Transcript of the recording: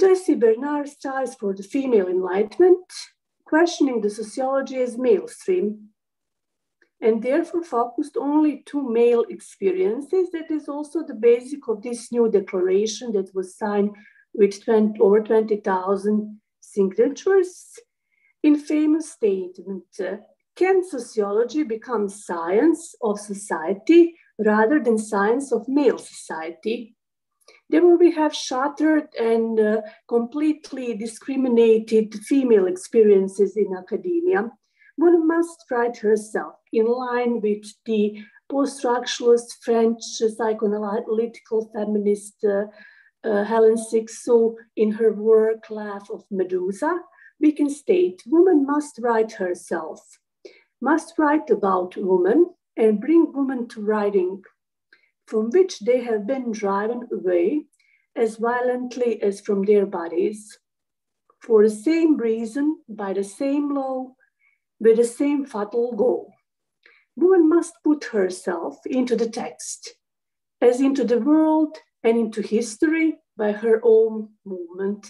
Jesse Bernard strives for the female enlightenment, questioning the sociology as mainstream, and therefore focused only to male experiences. That is also the basic of this new declaration that was signed with over 20,000 signatures. In famous statement, can sociology become science of society rather than science of male society? Then we have shattered and completely discriminated female experiences in academia. One must write herself in line with the post-structuralist French psychoanalytical feminist Helen Sixous in her work, Laugh of Medusa. We can state, woman must write herself, must write about woman and bring woman to writing, from which they have been driven away as violently as from their bodies. For the same reason, by the same law, with the same fatal goal. Woman must put herself into the text, as into the world and into history by her own movement.